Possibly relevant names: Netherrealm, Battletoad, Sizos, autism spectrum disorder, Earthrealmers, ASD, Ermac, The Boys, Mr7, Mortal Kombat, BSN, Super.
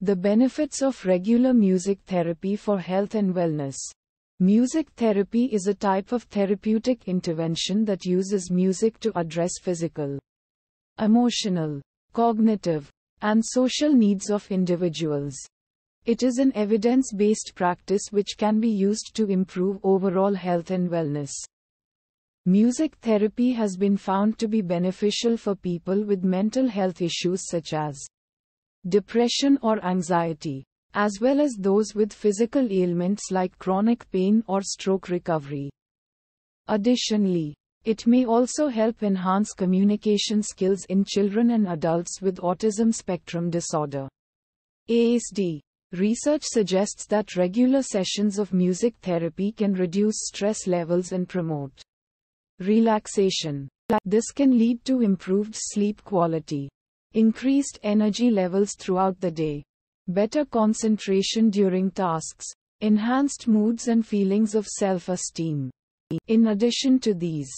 The benefits of regular music therapy for health and wellness. Music therapy is a type of therapeutic intervention that uses music to address physical, emotional, cognitive, and social needs of individuals. It is an evidence-based practice which can be used to improve overall health and wellness. Music therapy has been found to be beneficial for people with mental health issues such as depression or anxiety, as well as those with physical ailments like chronic pain or stroke recovery. Additionally, it may also help enhance communication skills in children and adults with autism spectrum disorder, ASD. Research suggests that regular sessions of music therapy can reduce stress levels and promote relaxation. This can lead to improved sleep quality, increased energy levels throughout the day, better concentration during tasks, enhanced moods and feelings of self-esteem. In addition to these,